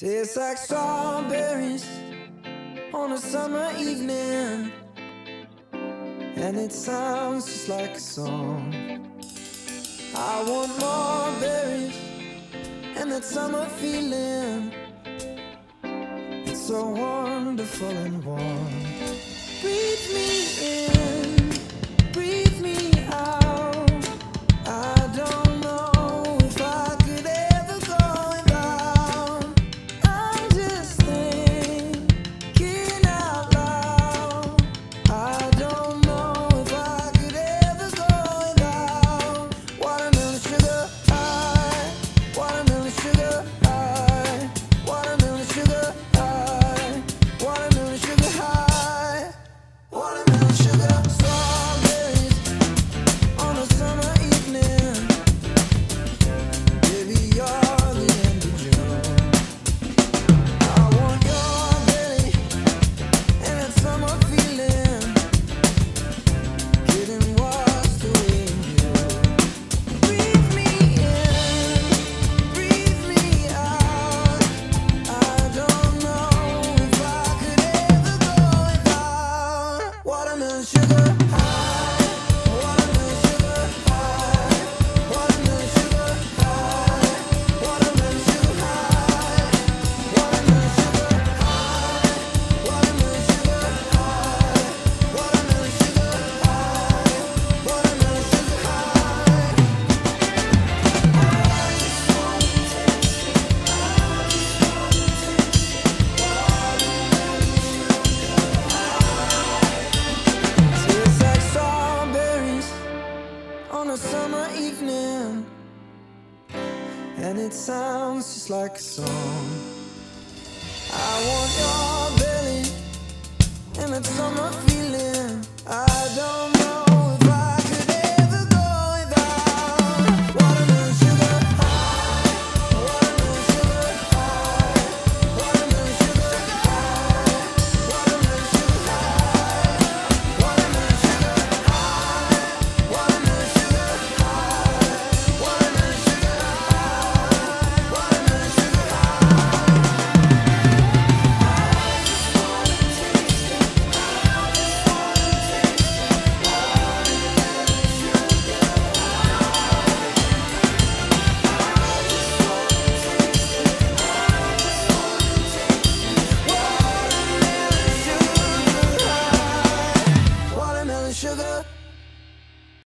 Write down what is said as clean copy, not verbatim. Tastes like strawberries on a summer evening, and it sounds just like a song. I want more berries and that summer feeling. It's so wonderful and warm. Breathe me in, breathe me out. I don't summer evening, and it sounds just like a song.